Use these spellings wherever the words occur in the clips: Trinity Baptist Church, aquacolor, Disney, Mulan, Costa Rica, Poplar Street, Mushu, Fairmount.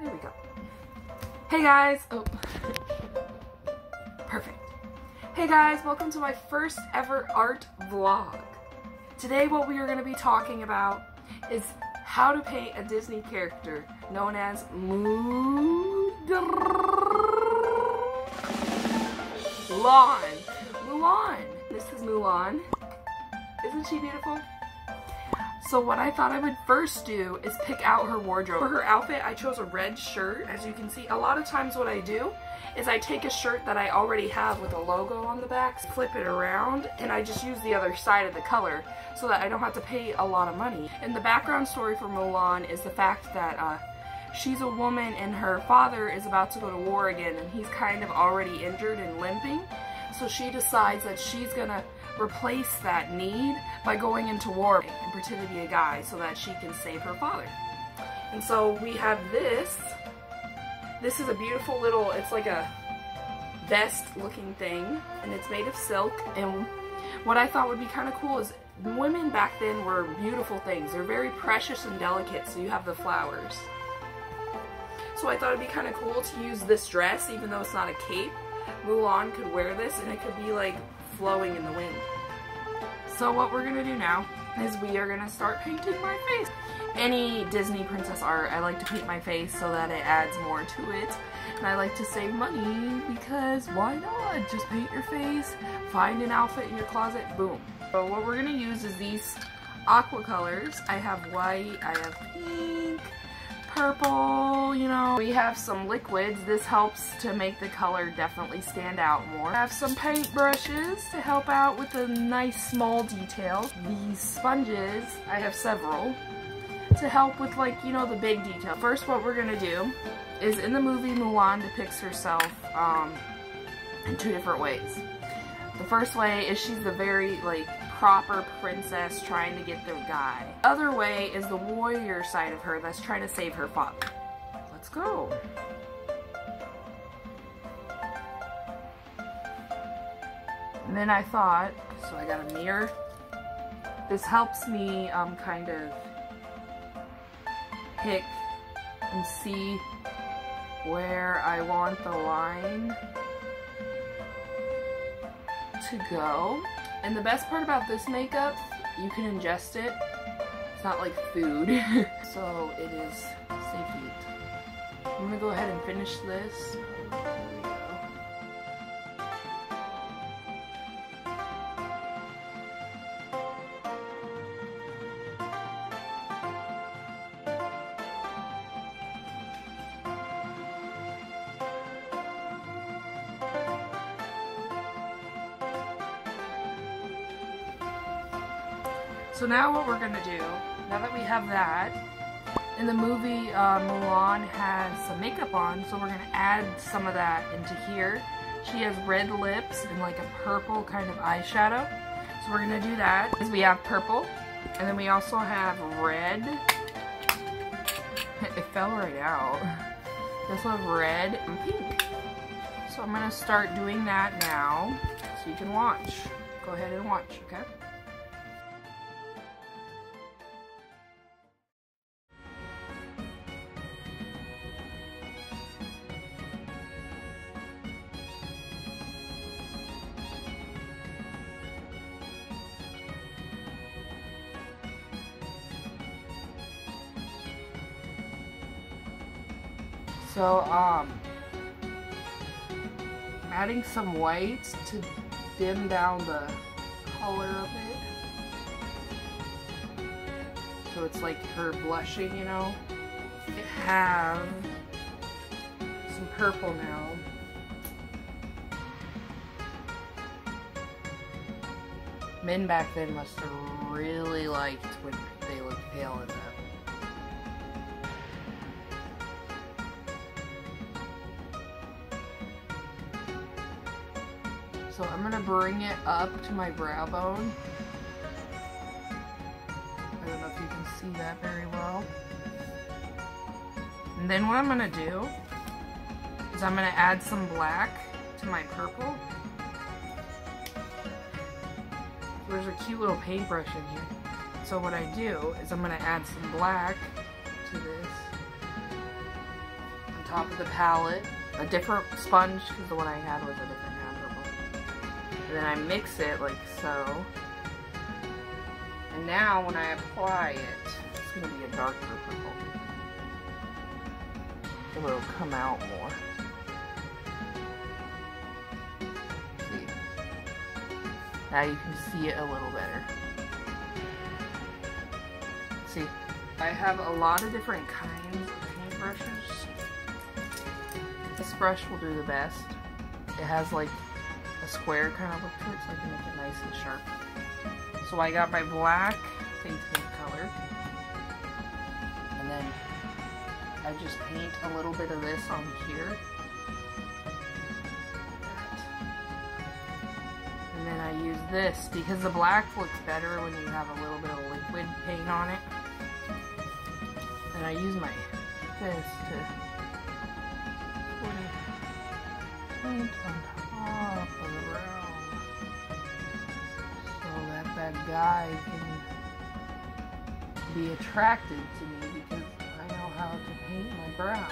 There we go. Hey guys, oh, perfect. Hey guys, welcome to my first ever art vlog. Today what we are going to be talking about is how to paint a Disney character known as Mulan. Mulan! This is Mulan. Isn't she beautiful? So what I thought I would first do is pick out her wardrobe. For her outfit, I chose a red shirt. As you can see, a lot of times what I do is I take a shirt that I already have with a logo on the back, flip it around, and I just use the other side of the color so that I don't have to pay a lot of money. And the background story for Mulan is the fact that she's a woman and her father is about to go to war again, and he's kind of already injured and limping. So she decides that she's gonna replace that need by going into war and pretend to be a guy so that she can save her father. And so we have this. This is a beautiful little, it's like a vest looking thing, and it's made of silk. And what I thought would be kind of cool is women back then were beautiful things. They're very precious and delicate, so you have the flowers. So I thought it'd be kind of cool to use this dress, even though it's not a cape. Mulan could wear this and it could be like flowing in the wind. So what we're gonna do now is we are gonna start painting my face. Any Disney princess art, I like to paint my face so that it adds more to it. And I like to save money because why not? Just paint your face, find an outfit in your closet, boom. So what we're gonna use is these aqua colors. I have white, I have pink, purple, you know. We have some liquids. This helps to make the color definitely stand out more. I have some paint brushes to help out with the nice small details. These sponges, I have several, to help with, like, you know, the big detail. First, what we're gonna do is, in the movie, Mulan depicts herself in two different ways. The first way is she's the very, like, proper princess trying to get the guy. The other way is the warrior side of her that's trying to save her father. Let's go. And then I thought, so I got a mirror. This helps me kind of pick and see where I want the line to go. And the best part about this makeup, you can ingest it. It's not like food. So it is safe to eat. I'm gonna go ahead and finish this. So now what we're gonna do, now that we have that, in the movie Mulan has some makeup on, so we're gonna add some of that into here. She has red lips and like a purple kind of eyeshadow. So we're gonna do that. We have purple, and then we also have red. It fell right out. We also have red and pink. So I'm gonna start doing that now, so you can watch. Go ahead and watch, okay? So, I'm adding some whites to dim down the color of it. So it's like her blushing, you know. I have some purple now. Men back then must have really liked when they looked pale in that. So I'm gonna bring it up to my brow bone. I don't know if you can see that very well. And then what I'm gonna do is I'm gonna add some black to my purple. There's a cute little paintbrush in here. So what I do is I'm gonna add some black to this. top of the palette, a different sponge, because the one I had was a different handle one. And then I mix it like so. And now when I apply it, it's going to be a darker purple. So it'll come out more. See? Now you can see it a little better. See? I have a lot of different kinds of paintbrushes. This brush will do the best. It has like a square kind of look to it, so I can make it nice and sharp. So I got my black faint pink color. And then I just paint a little bit of this on here. And then I use this because the black looks better when you have a little bit of liquid paint on it. And I use my fist to paint on top of the brown so that that guy can be attracted to me because I know how to paint my brown.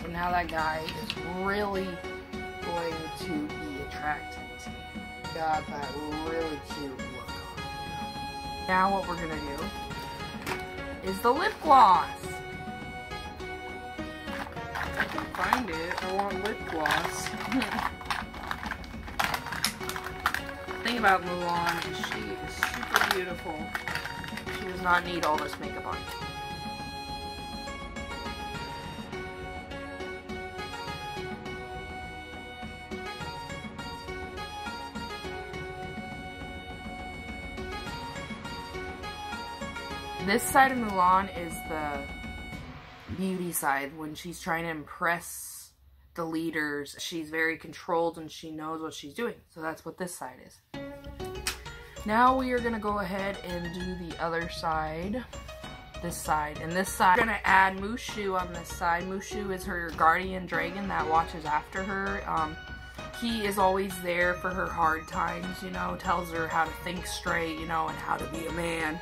So now that guy is really going to be attracted to me. Got that really cute look on him. Now what we're gonna do is the lip gloss. If I can find it, I want lip gloss. The thing about Mulan is she is super beautiful. She does not need all this makeup on. This side of Mulan is the beauty side. When she's trying to impress the leaders, she's very controlled and she knows what she's doing. So that's what this side is. Now we are going to go ahead and do the other side. This side and this side. We're going to add Mushu on this side. Mushu is her guardian dragon that watches after her. He is always there for her hard times, you know, tells her how to think straight, you know, and how to be a man.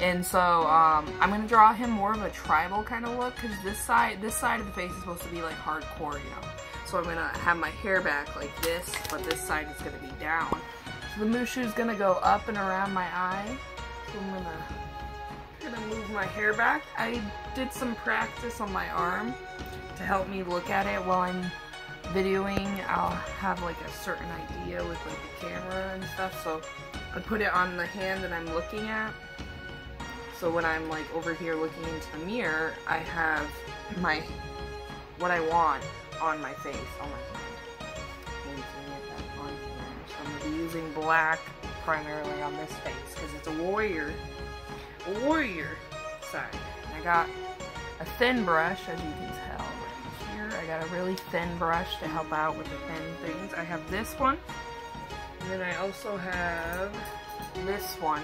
And so, I'm going to draw him more of a tribal kind of look, because this side of the face is supposed to be, like, hardcore, you know. So I'm going to have my hair back like this, but this side is going to be down. So the Mushu is going to go up and around my eye. So I'm going to move my hair back. I did some practice on my arm to help me look at it while I'm videoing. I'll have, like, a certain idea with, like, the camera and stuff. So I put it on the hand that I'm looking at. So when I'm like over here looking into the mirror, I have my, what I want on my face, on my hand. So I'm going to be using black primarily on this face because it's a warrior side. I got a thin brush, as you can tell right here. I got a really thin brush to help out with the thin things. I have this one, and then I also have this one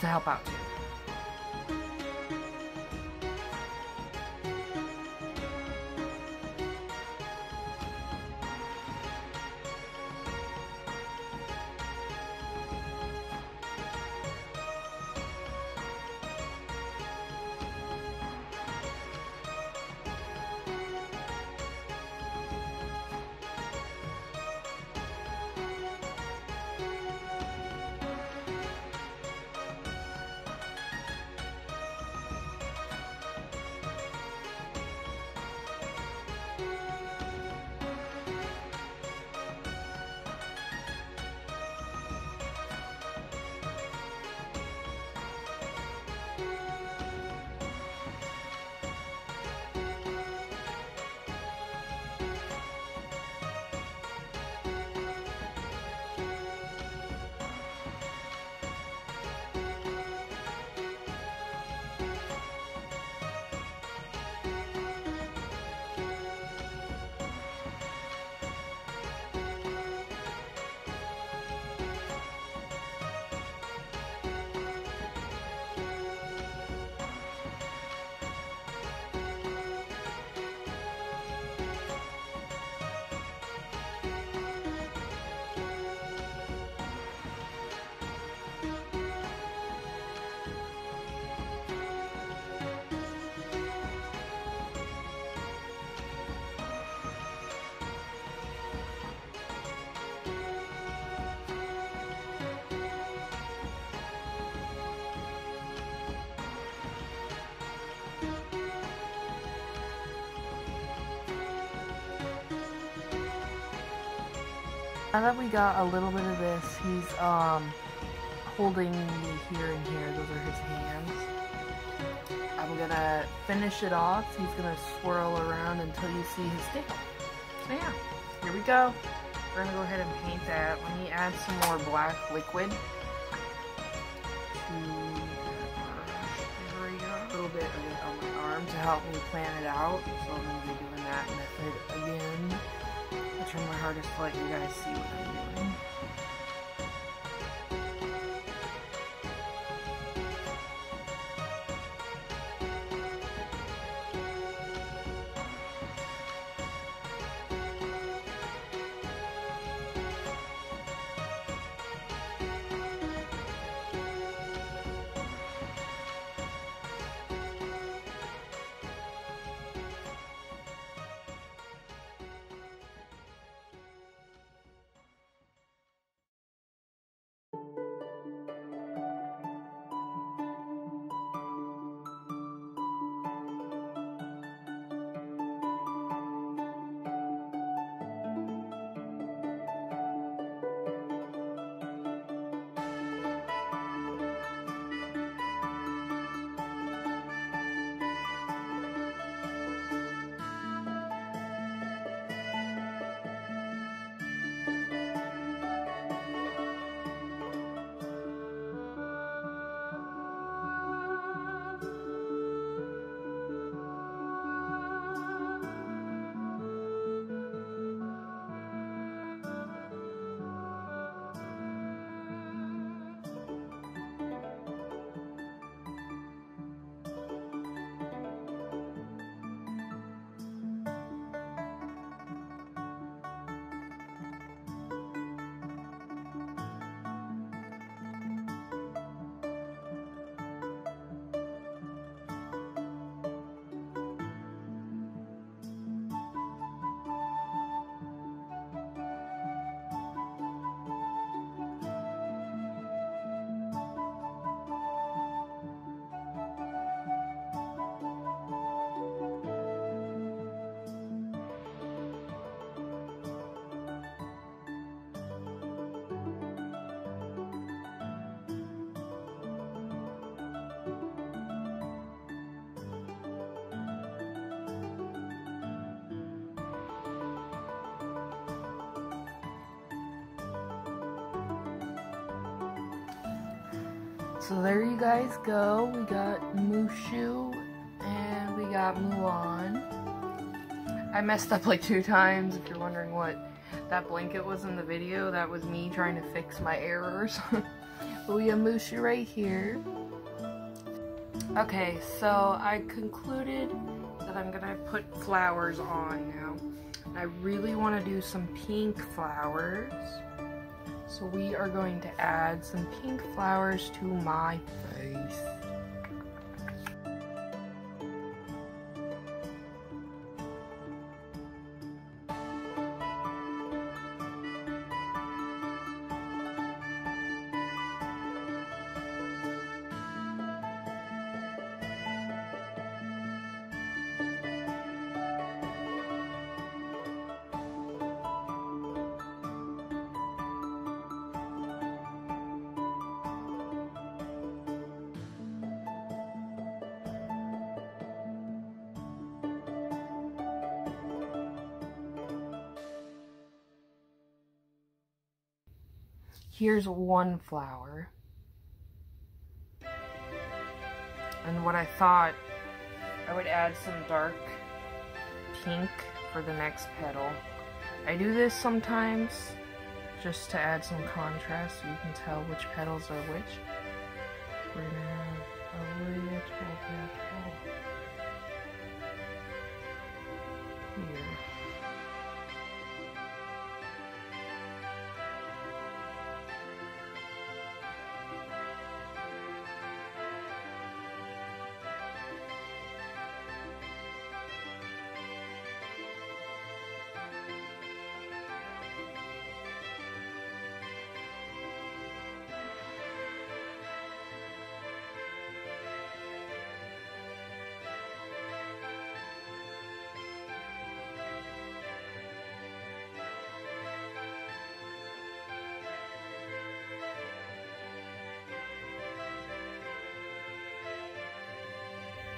to help out too. And then we got a little bit of this. He's holding the here and here. Those are his hands. I'm gonna finish it off. He's gonna swirl around until you see his tail. So yeah, here we go. We're gonna go ahead and paint that. Let me add some more black liquid. There we go. A little bit of it on my arm to help me plan it out. So I'm gonna be doing that method again. I try my hardest to let you guys see what I'm doing. So there you guys go. We got Mushu and we got Mulan. I messed up like 2 times. If you're wondering what that blanket was in the video, that was me trying to fix my errors. But we have Mushu right here. Okay, so I concluded that I'm gonna put flowers on now. I really want to do some pink flowers. So we are going to add some pink flowers to my face. Here's one flower, and what I thought, I would add some dark pink for the next petal. I do this sometimes just to add some contrast so you can tell which petals are which. We're gonna have a little petal here.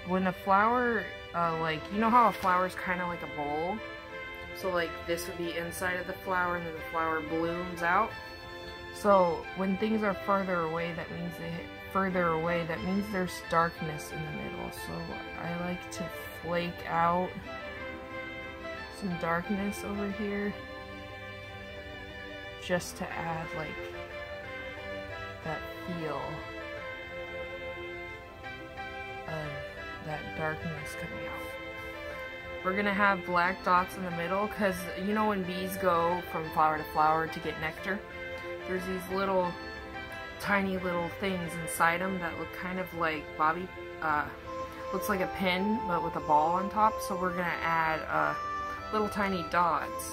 when the flower, like, you know how a flower is kind of like a bowl? So like this would be inside of the flower and then the flower blooms out. So when things are further away, that means they hit further away. That means there's darkness in the middle. So I like to flake out some darkness over here just to add like that feel of that darkness coming out. We're gonna have black dots in the middle because you know when bees go from flower to flower to get nectar, there's these little tiny little things inside them that look kind of like bobby, looks like a pin but with a ball on top. So we're gonna add little tiny dots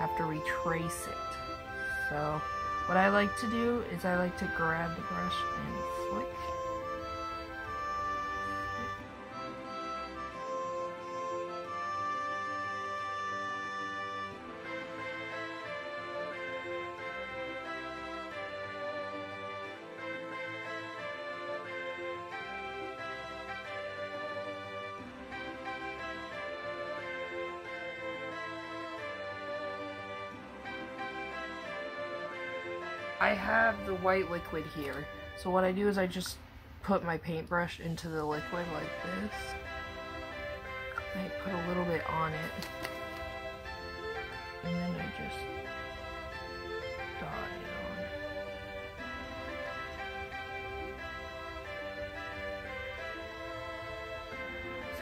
after we trace it. So what I like to do is I like to grab the brush and flick. I have the white liquid here, so what I do is I just put my paintbrush into the liquid like this. I put a little bit on it, and then I just dot it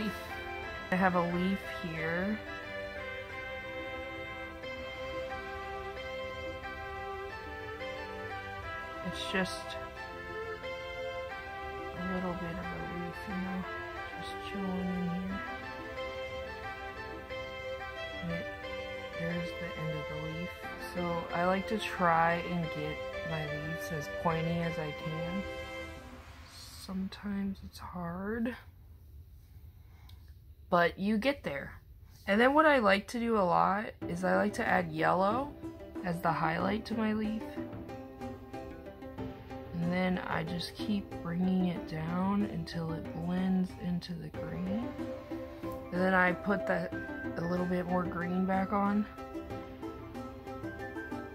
on. See, I have a leaf here. It's just a little bit of a leaf, you know, just chilling in here. And there's the end of the leaf. So I like to try and get my leaves as pointy as I can. Sometimes it's hard, but you get there. And then what I like to do a lot is I like to add yellow as the highlight to my leaf. And then I just keep bringing it down until it blends into the green. And then I put that a little bit more green back on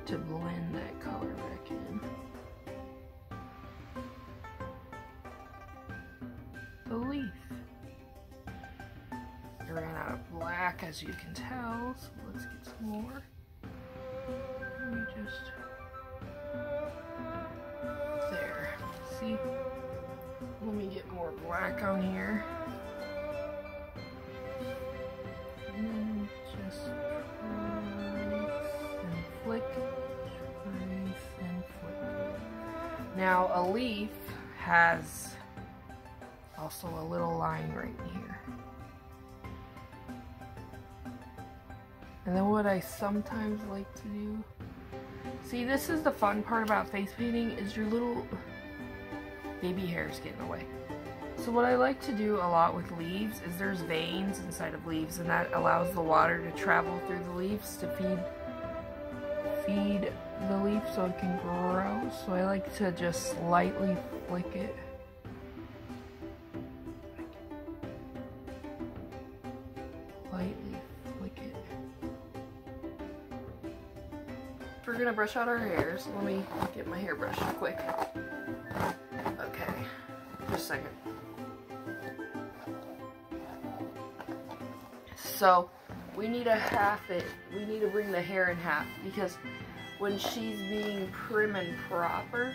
to blend that color back in. The leaf. I ran out of black, as you can tell, so let's get some more. Let me just... let me get more black on here. And then just trace and flick, trace and flick. Now a leaf has also a little line right here. And then what I sometimes like to do, see, this is the fun part about face painting, is your little baby hairs get in the way. So what I like to do a lot with leaves is there's veins inside of leaves, and that allows the water to travel through the leaves to feed the leaf so it can grow. So I like to just lightly flick it. Lightly flick it. We're gonna brush out our hairs. Let me get my hairbrush quick. Okay, just a second. So we need to half it. We need to bring the hair in half, because when she's being prim and proper,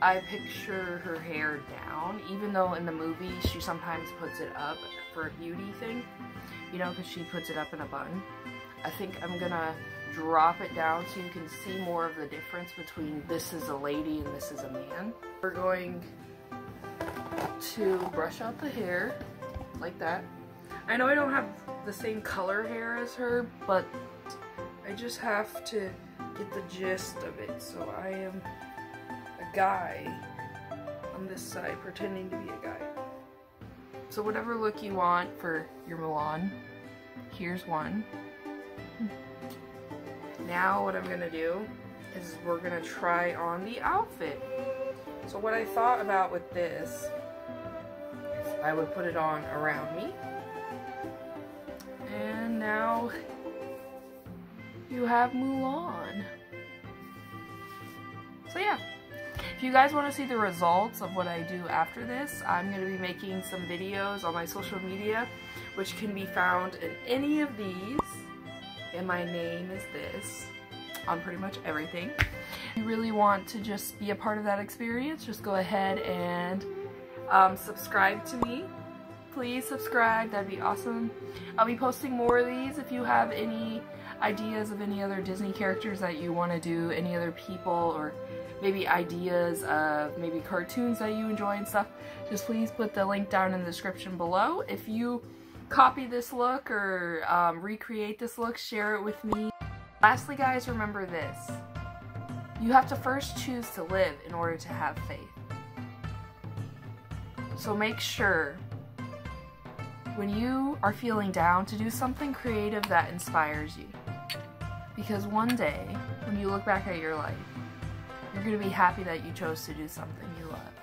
I picture her hair down, even though in the movie she sometimes puts it up for a beauty thing, you know, because she puts it up in a bun. I think I'm gonna drop it down so you can see more of the difference between this is a lady and this is a man. We're going to brush out the hair like that. I know I don't have the same color hair as her, but I just have to get the gist of it. So I am a guy on this side pretending to be a guy. So whatever look you want for your Mulan, here's one. Now what I'm gonna do is we're gonna try on the outfit. So what I thought about with this is I would put it on around me. And now you have Mulan. So yeah, if you guys want to see the results of what I do after this, I'm going to be making some videos on my social media, which can be found in any of these. And my name is this on pretty much everything. If you really want to just be a part of that experience, just go ahead and subscribe to me. Please subscribe, that'd be awesome. I'll be posting more of these. If you have any ideas of any other Disney characters that you want to do, any other people, or maybe ideas of maybe cartoons that you enjoy and stuff, just please put the link down in the description below. If you copy this look or recreate this look, share it with me. Lastly, guys, remember this. You have to first choose to live in order to have faith. So make sure when you are feeling down to do something creative that inspires you. Because one day, when you look back at your life, you're going to be happy that you chose to do something you love.